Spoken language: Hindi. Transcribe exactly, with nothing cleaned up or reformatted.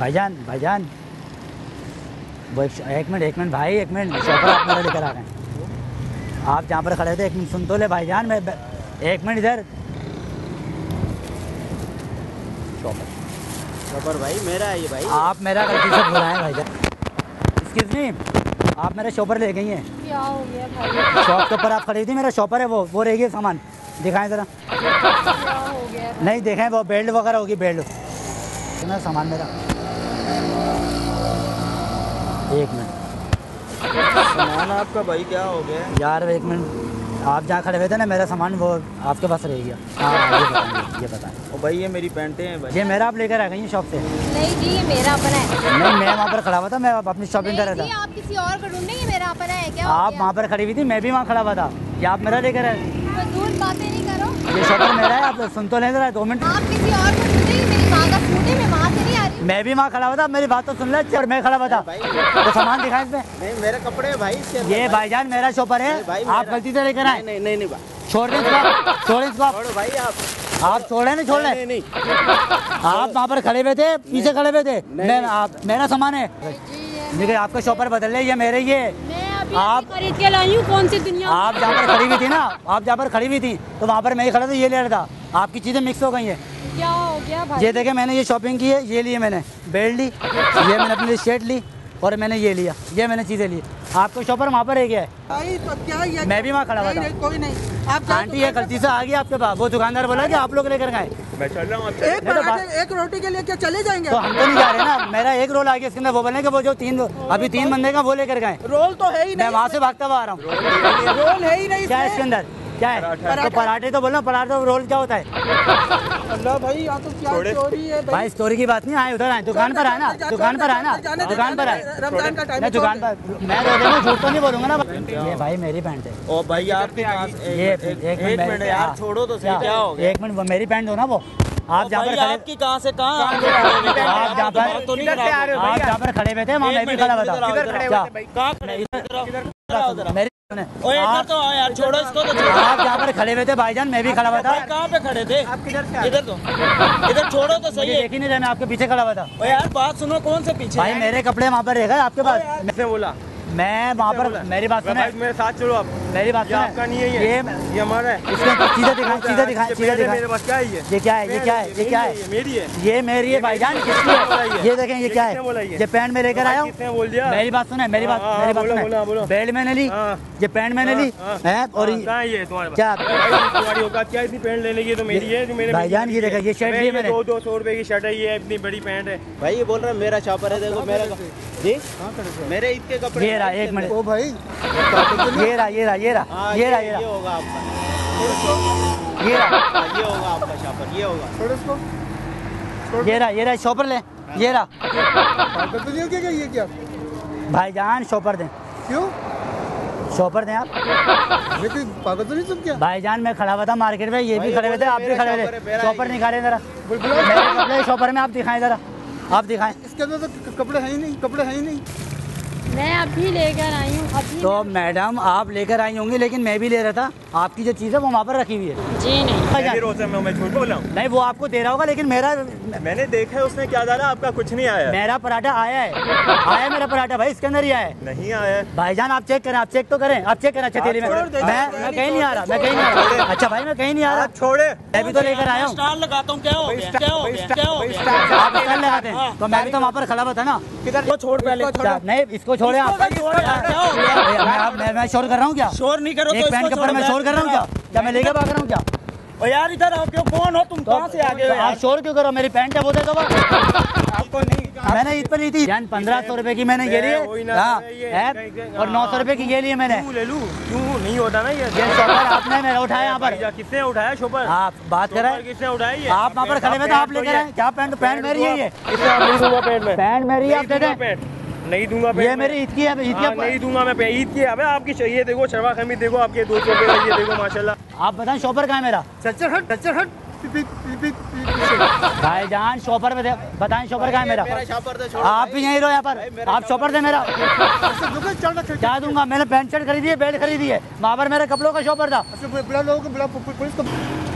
भाईजान भाईजान वो एक, एक मिनट एक मिनट भाई एक मिनट शॉपर आप मेरा लेकर आ रहे हैं। आप जहाँ पर खड़े थे एक मिनट सुन तो ले भाईजान, मैं एक मिनट इधर शॉपर शॉपर भाई मेरा है ये भाई, आप मेरा गलती से बुलाए भाईजान। एक्सक्यूज मी, आप मेरा शॉपर ले गई हैं। क्या हो गया भाई? शॉप के ऊपर आप खड़ी थी, मेरा शॉपर है वो वो रह गया सामान दिखाएं ज़रा। नहीं देखें वो बेल्ट वगैरह होगी, बेल्ट मेरा सामान मेरा। एक मिनट सामान आपका भाई क्या हो गया यार? एक मिनट, आप जहाँ खड़े हुए थे ना मेरा सामान वो आपके पास रह गया। हाँ ये बताएं, ये बताएं। ओ भाई ये मेरी पैंटें हैं भाई, ये मेरा आप लेकर आ गई हैं शॉप से? नहीं जी ये मेरा अपना है। नहीं मैं वहाँ पर खड़ा हुआ था, मैं अपनी शॉपिंग कर रहा था। आप किसी और को ढूंढ रहे, मेरा अपना है क्या? आप वहाँ पर खड़ी हुई थी, मैं भी वहाँ खड़ा हुआ था, ये आप मेरा लेकर आए। बातें नहीं करो, ये शॉपर मेरा है, आप सुन तो ले जरा दो मिनट। आप किसी और को ढूंढ रही, मेरी माँ का सूट है, मैं वहाँ से नहीं आ रही। मैं भी वहाँ खड़ा हुआ था, मेरी बात तो सुन ले। और मैं खड़ा हुआ था तो सामान दिखाए इसमें। नहीं मेरे कपड़े भाई, ये भाईजान मेरा शॉपर है, आप गलती से लेकर आए। नहीं नहीं नहीं छोड़ दें, छोड़ दें भाई, आप आप छोड़े नहीं छोड़ रहे। आप वहाँ पर खड़े हुए थे, पीछे खड़े हुए थे। मैं आप मेरा सामान है, मुझे आपका शॉपर बदल ले, ये मेरे ये आप खरीद के लाई हूँ। कौन सी दुनिया? आप जहाँ पर खड़ी हुई थी ना, आप जहाँ पर खड़ी हुई थी तो वहाँ पर मैं ही खड़ा था, ये ले रहा था। आपकी चीज़ें मिक्स हो गई हैं। क्या हो गया भाई? ये देखे मैंने ये शॉपिंग की है, ये लिए मैंने बेल्ट ली, ये मैंने अपने लिए शर्ट ली, और मैंने ये लिया, ये मैंने चीज़ें ली। आपको शॉपर वहाँ पर रह गया है भाई, तो क्या ये? मैं भी वहाँ खड़ा हुआ था। कोई नहीं, आप आंटी ये गलती से आ गई आपके पास। वो दुकानदार बोला कि आप लोग लेकर आए। मैं चल रहा हूँ, एक पराठे एक रोटी के लिए क्या चले जाएंगे? तो हम तो नहीं जा रहे ना, मेरा एक रोल आ गया इसके अंदर। वो बोलेंगे वो जो तीन अभी तीन बंदे का वो लेकर गए। रोल तो है ही नहीं, मैं वहाँ से भागता हुआ आ रहा हूँ, रोल है ही नहीं। क्या इसके अंदर क्या है? तो पराठे तो बोलना, पराठे तो रोल क्या होता है? अल्लाह भाई यहाँ तो क्या स्टोरी है भाई? स्टोरी की बात नहीं, आए उधर आए, दुकान पर आए ना, दुकान पर आए ना, दुकान पर आए। रमजान का टाइम है, दुकान पर मैं झूठ तो नहीं बोलूंगा ना। ये भाई मेरी पैंट है। ओ भाई आपके पास एक मिनट यार, छोड़ो तो सही, क्या हो गया? एक मिनट, मेरी पैंट हो ना वो। आप जहाँ पर आपकी कहाँ से कहाँ आप जहाँ पर आप जहाँ पर खड़े हुए थे वहाँ मैं भी खड़ा हुआ था। ओए इधर तो आओ यार, छोड़ो इसको तो। आप यहाँ पर खड़े हुए थे भाईजान, मैं भी खड़ा हुआ था। कहाँ पे खड़े थे? आप किधर से? इधर तो, इधर छोड़ो तो सही है। नहीं मैं आपके पीछे खड़ा हुआ था। ओए यार बात सुनो, कौन से पीछे? भाई मेरे कपड़े वहाँ पर रह गए आपके पास। मैंने बोला मैं वहाँ पर, मेरी बात सुनो, मेरे साथ चलो आप। मेरी बात सुनो, आपका नहीं है ये, ये हमारा है। चीजें दिखाएं, चीजें दिखाएं, चीजें दिखाएं। ये क्या है? ये क्या है? ये क्या है? मेरी है, ये मेरी है भाईजान। ये देखें ये क्या है? ये पैंट में लेकर आया हूँ। मेरी बात सुनो, मेरी बात मेरी बात सुनो, बेल्ट मैंने ली, ये पैंट मैंने ली है। और क्या क्या इतनी पैंट ले लेगी? तो मेरी है जो मेरे भाईजान। ये देखा ये शर्ट ली मैंने, दो सौ रुपए की शर्ट है, ये इतनी बड़ी पैंट है भाई। ये बोल रहा है मेरा शॉपर है, देखो मेरा जी मेरे इतने कपड़े। एक मिनट ओ भाई, ये रहा ये रहा ये रहा ये रहा ये होगा आपका, ये रहा ये होगा आपका शॉपर, ये होगा। छोड़ इसको, ये रहा ये रहा शॉपर ले, ये रहा। पागल तो नहीं हो क्या? क्या ये क्या भाईजान? शॉपर दें। क्यों शॉपर दें आप? लेकिन पागल तो नहीं तुम क्या? भाईजान मैं खड़ा हुआ था मार्केट में, ये भी खड़े हुए थे, आप भी खड़े हुए थे। शॉपर निकाल रहे जरा, शॉपर में आप दिखाएं जरा, आप दिखाएं। इसके अंदर तो कपड़े है ही नहीं, कपड़े है ही नहीं। मैं अभी लेकर आई हूँ। तो मैडम आप लेकर आई होंगी, लेकिन मैं भी ले रहा था। आपकी जो चीज़ है वो वहाँ पर रखी हुई है। जी नहीं, मैं झूठ बोला हूँ। नहीं वो आपको दे रहा होगा, लेकिन मेरा मैंने देखा है उसने क्या डाला, आपका कुछ नहीं आया। मेरा पराठा आया है, आया मेरा पराठा भाई, इसके अंदर ही आया है। नहीं आया भाईजान, आप चेक करें, आप चेक तो करें, आप चेक करें। अच्छा तेरे में मैं कहीं नहीं आ रहा, मैं कहीं नहीं आ रहा। अच्छा भाई मैं कहीं नहीं आ रहा, छोड़े। मैं भी तो लेकर आया हूँ, स्टार लगाता हूँ। क्या हो गया? तो मैं भी तो वहाँ पर खड़ा हुआ था ना। किधर? छोड़ पहले, नहीं इसको छोड़े आप। मैं मैं शोर कर रहा हूँ क्या? शोर नहीं करो। एक पैंट के ऊपर मैं शोर कर रहा हूँ क्या? क्या मैं लेकर भाग रहा हूँ क्या? ओ यार इधर आओ, क्यों? कौन हो तुम? कहाँ से आ गए? आप शोर क्यों करो? मेरी पैंट है वो दे दो आपको। नहीं मैंने ईद पर ली थी जान, पंद्रह सौ रुपए की मैंने ये ली है, और नौ सौ रुपए की ये ली है मैंने। ले लूं क्यों? नहीं होता ना ये शॉपर। आपने मेरा उठाया यहाँ पर? किसने उठाया शॉपर? आप बात कर रहे हैं, किसने उठाई? आप वहाँ पर खड़े हुए थे, आप लेकर आए क्या? पैंट पैंट मेरी है, ये पैंट मेरी आप दे। नहीं दूंगा ये मेरी ईद की है, ईद की नहीं दूंगा मैं। ईद की है आपकी, चाहिए देखो शर्मा खमी, देखो आपके दो सौ रुपये ये देखो माशाल्लाह। आप बताएं शॉपर कहाँ है मेरा? चच्चर हट चच्चर हट भाईजान, शॉपर में बताएं शॉपर कहाँ है मेरा? आप भी यहीं रहो यहाँ पर, आप शॉपर दे मेरा। क्या दूंगा? मैंने पैंट शर्ट खरीदी है, बेल्ट खरीदी है, वहाँ पर मेरे कपड़ों का शॉपर था।